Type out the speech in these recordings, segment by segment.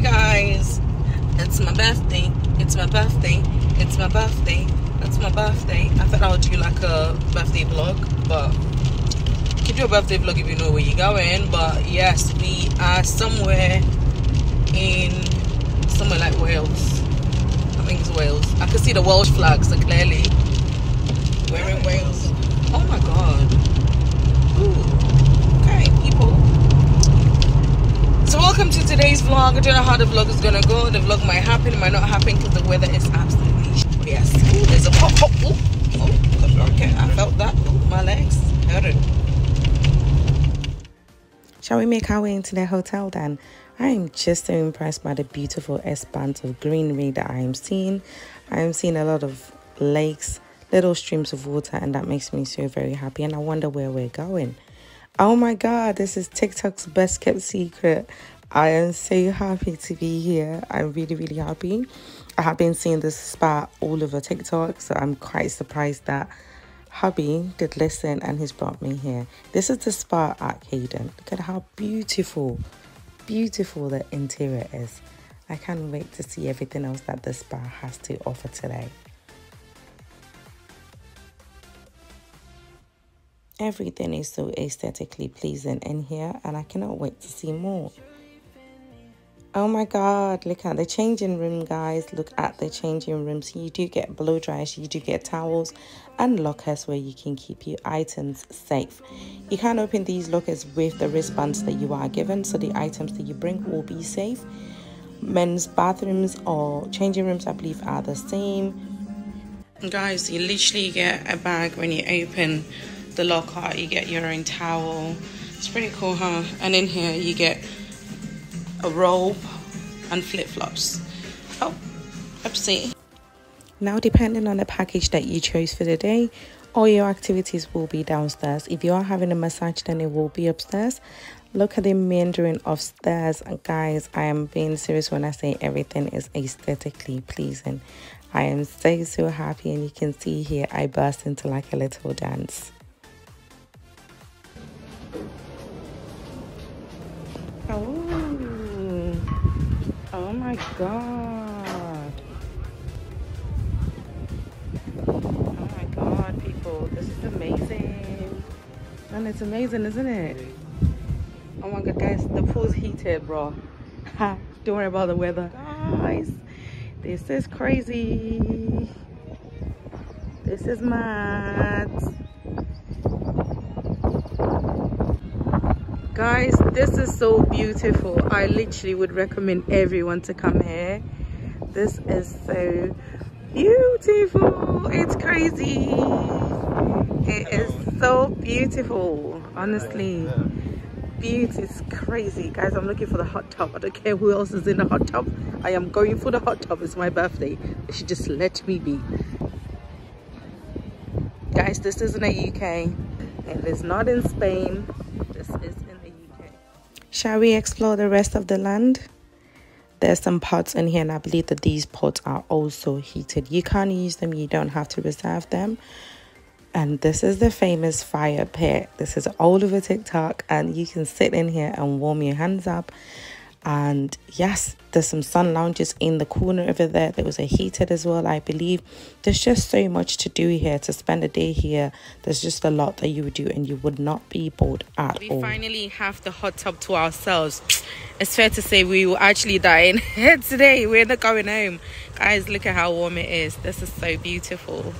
Hey guys, it's my birthday, it's my birthday, it's my birthday, it's my birthday. I thought I would do like a birthday vlog, but you can do a birthday vlog if you know where you're going. But yes, we are somewhere like Wales. I think it's Wales. I can see the Welsh flag so clearly. We're in Wales. Oh my god. Ooh. Okay, people. So welcome to today's vlog. I don't know how the vlog is gonna go. The vlog might happen, it might not happen because the weather is absolutely yes. Ooh, there's a pop. Oh, okay, I felt that. Ooh, my legs hurt. Shall we make our way into the hotel then? I am just so impressed by the beautiful expanse of greenery that I am seeing. I am seeing a lot of lakes, little streams of water, and that makes me so very happy. And I wonder where we're going. Oh my god, this is TikTok's best kept secret. I am so happy to be here. I'm really, really happy. I have been seeing this spa all over TikTok, so I'm quite surprised that hubby did listen and he's brought me here. This is the spa at Carden. Look at how beautiful, beautiful the interior is. I can't wait to see everything else that the spa has to offer today. Everything is so aesthetically pleasing in here and I cannot wait to see more. Oh my god, look at the changing room guys, look at the changing rooms. You do get blow dryers, you do get towels and lockers where you can keep your items safe. You can open these lockers with the wristbands that you are given, so the items that you bring will be safe. Men's bathrooms or changing rooms I believe are the same. Guys, you literally get a bag when you open the locker, you get your own towel. It's pretty cool, huh? And in here you get a robe and flip-flops. Oh, oopsie. Now depending on the package that you chose for the day, all your activities will be downstairs. If you are having a massage, then it will be upstairs. Look at the meandering of stairs. And guys, I am being serious when I say everything is aesthetically pleasing. I am so, so happy, and you can see here I burst into like a little dance. Oh my god. Oh my god, people. This is amazing. And it's amazing, isn't it? Oh my god, guys. The pool's heated, bro. Don't worry about the weather. Guys, this is crazy. This is mad. Guys, this is so beautiful. I literally would recommend everyone to come here. This is so beautiful. It's crazy. It is so beautiful. Honestly, beauty is crazy. Guys, I'm looking for the hot tub. I don't care who else is in the hot tub. I am going for the hot tub. It's my birthday. They should just let me be. Guys, this isn't the UK. It is not in Spain. This is in the UK. Shall we explore the rest of the land? There's some pots in here and I believe that these pots are also heated. You can't use them, you don't have to reserve them. And this is the famous fire pit. This is all over TikTok and you can sit in here and warm your hands up. And yes, there's some sun lounges in the corner over there. There was a heated as well, I believe. There's just so much to do here. To spend a day here, there's just a lot that you would do and you would not be bored at all. We finally have the hot tub to ourselves. It's fair to say we were actually dying here today. We're not going home. Guys, look at how warm it is. This is so beautiful.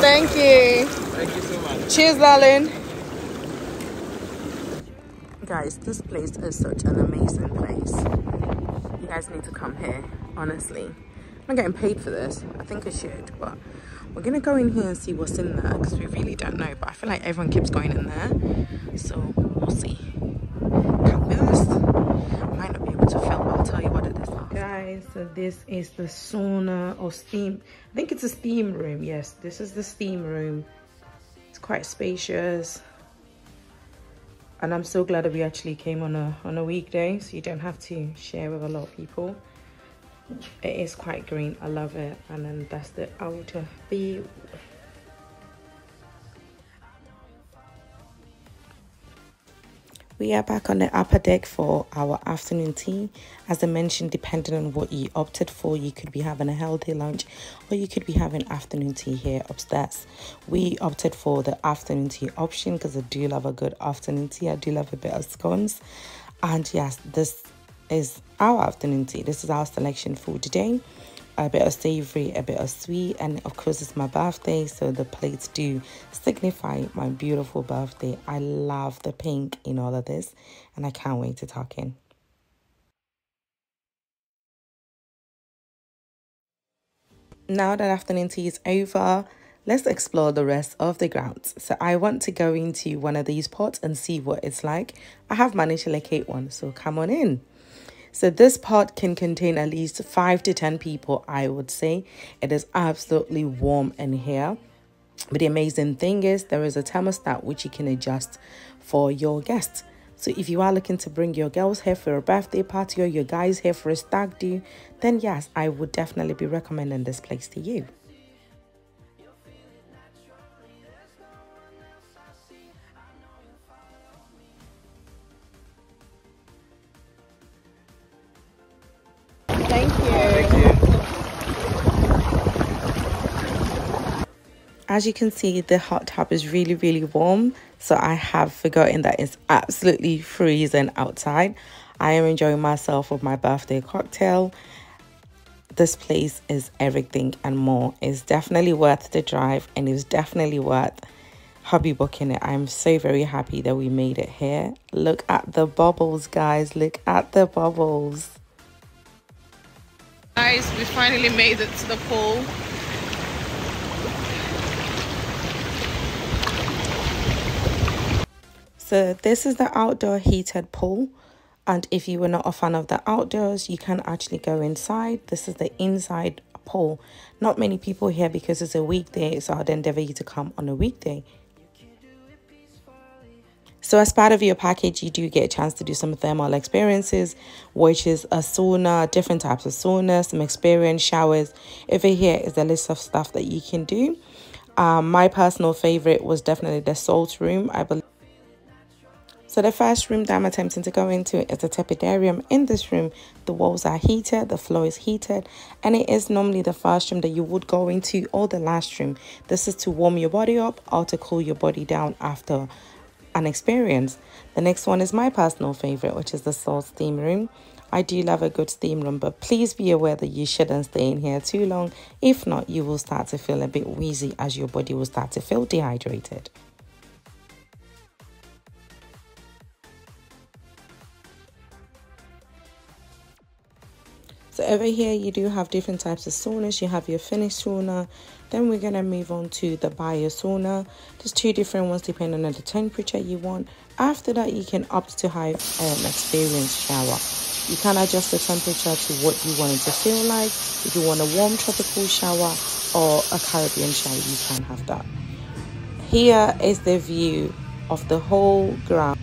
Thank you. Thank you so much. Cheers, darling. Guys, this place is such an amazing place. You guys need to come here, honestly. I'm not getting paid for this. I think I should, but we're going to go in here and see what's in there because we really don't know. But I feel like everyone keeps going in there. So we'll see. Can't miss. Might not be able to film, but I'll tell you what it is. Guys, so this is the sauna or steam. I think it's a steam room. Yes, this is the steam room. It's quite spacious. And I'm so glad that we actually came on a weekday, so you don't have to share with a lot of people. It is quite green. I love it. And then that's the outer view. We are back on the upper deck for our afternoon tea. As I mentioned, depending on what you opted for, you could be having a healthy lunch or you could be having afternoon tea here upstairs. We opted for the afternoon tea option because I do love a good afternoon tea. I do love a bit of scones. And yes, this is our afternoon tea. This is our selection for today. A bit of savory, a bit of sweet, and of course it's my birthday, so the plates do signify my beautiful birthday. I love the pink in all of this and I can't wait to tuck in. Now that afternoon tea is over, let's explore the rest of the grounds. So I want to go into one of these pots and see what it's like. I have managed to locate one, so come on in. So this pot can contain at least 5 to 10 people, I would say. It is absolutely warm in here. But the amazing thing is there is a thermostat which you can adjust for your guests. So if you are looking to bring your girls here for a birthday party or your guys here for a stag do, then yes, I would definitely be recommending this place to you. As you can see, the hot tub is really warm, so I have forgotten that it's absolutely freezing outside. I am enjoying myself with my birthday cocktail. This place is everything and more. It's definitely worth the drive and it's definitely worth hubby booking it. I'm so very happy that we made it here. Look at the bubbles, guys. Look at the bubbles. Guys, we finally made it to the pool. So this is the outdoor heated pool, and if you were not a fan of the outdoors, you can actually go inside. This is the inside pool. Not many people here because it's a weekday, so I'd endeavor you to come on a weekday. So as part of your package, you do get a chance to do some thermal experiences, which is a sauna, different types of saunas, some experience showers. Over here is a list of stuff that you can do. My personal favorite was definitely the salt room, I believe. So the first room that I'm attempting to go into is the tepidarium. In this room, the walls are heated, the floor is heated, and it is normally the first room that you would go into or the last room. This is to warm your body up or to cool your body down after an experience. The next one is my personal favorite, which is the salt steam room. I do love a good steam room, but please be aware that you shouldn't stay in here too long. If not, you will start to feel a bit wheezy as your body will start to feel dehydrated. So over here you do have different types of saunas. You have your Finnish sauna, then we're going to move on to the bio sauna. There's two different ones depending on the temperature you want. After that you can opt to have an experience shower. You can adjust the temperature to what you want it to feel like. If you want a warm tropical shower or a Caribbean shower, you can have that. Here is the view of the whole ground.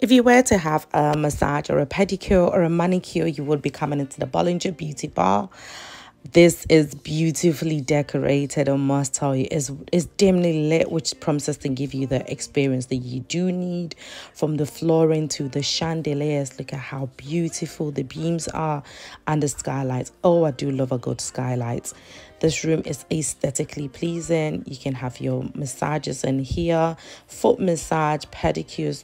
If you were to have a massage or a pedicure or a manicure, you would be coming into the Bollinger Beauty Bar. This is beautifully decorated, I must tell you. It's dimly lit, which promises to give you the experience that you do need. From the flooring to the chandeliers, look at how beautiful the beams are and the skylights. Oh, I do love a good skylight. This room is aesthetically pleasing. You can have your massages in here, foot massage, pedicures,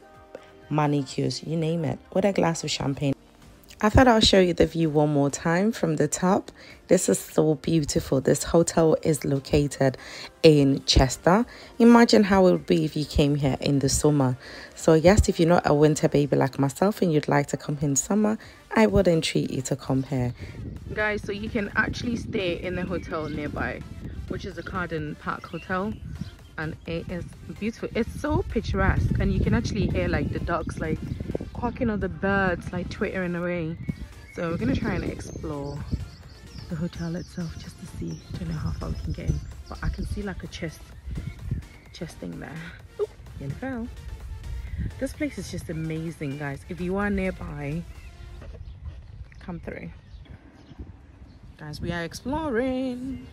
manicures, you name it, with a glass of champagne. I thought I'll show you the view one more time from the top. This is so beautiful. This hotel is located in Chester. Imagine how it would be if you came here in the summer. So yes, if you're not a winter baby like myself and you'd like to come here in summer, I would entreat you to come here. Guys, so you can actually stay in the hotel nearby, which is the Carden Park Hotel. And it is beautiful. It's so picturesque, and you can actually hear like the ducks like quacking or the birds like twittering away. So we're gonna try and explore the hotel itself just to see. I don't know how far we can get in, but I can see like a chest thing there. Ooh, nearly fell. This place is just amazing, guys. If you are nearby, come through. Guys, we are exploring.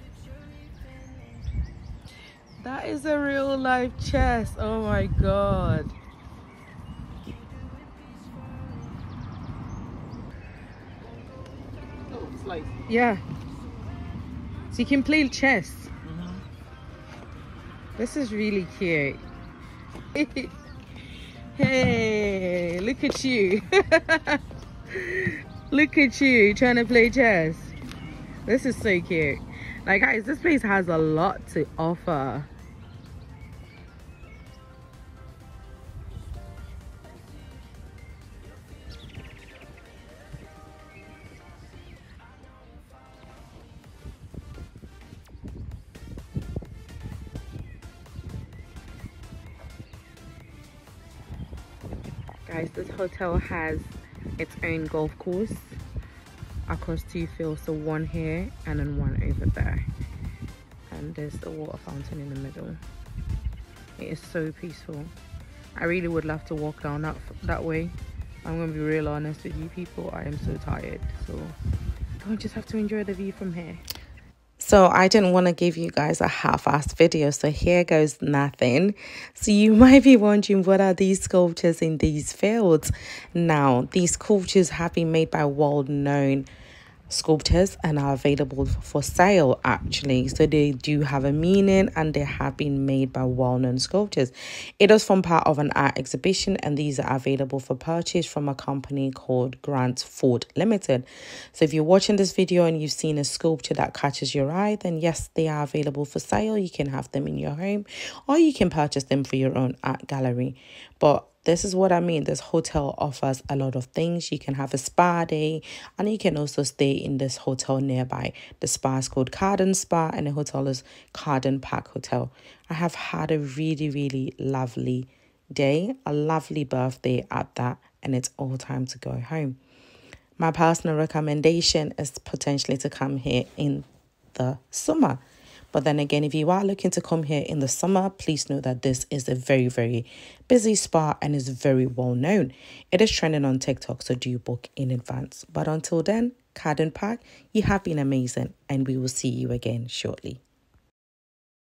That is a real life chest. Oh my god. Oh, it's like, yeah. So you can play chess. This is really cute. Hey, look at you. Look at you trying to play chess. This is so cute. Like, guys, this place has a lot to offer. Guys, this hotel has its own golf course across two fields, so one here and then one over there, and there's the water fountain in the middle. It is so peaceful. I really would love to walk down that way. I'm gonna be real honest with you people, I am so tired, so I just have to enjoy the view from here. So I didn't want to give you guys a half-assed video, so here goes nothing. So you might be wondering, what are these sculptures in these fields? Now, these sculptures have been made by world-known sculptors and are available for sale, actually. So they do have a meaning, and they have been made by well-known sculptors. It was from part of an art exhibition, and these are available for purchase from a company called Grant Ford Limited. So if you're watching this video and you've seen a sculpture that catches your eye, then yes, they are available for sale. You can have them in your home, or you can purchase them for your own art gallery. But this is what I mean. This hotel offers a lot of things. You can have a spa day, and you can also stay in this hotel nearby. The spa is called Carden Spa, and the hotel is Carden Park Hotel. I have had a really, really lovely day, a lovely birthday at that, and it's all time to go home. My personal recommendation is potentially to come here in the summer. But then again, if you are looking to come here in the summer, please know that this is a very, very busy spa and is very well known. It is trending on TikTok, so do book in advance. But until then, Carden Park, you have been amazing, and we will see you again shortly.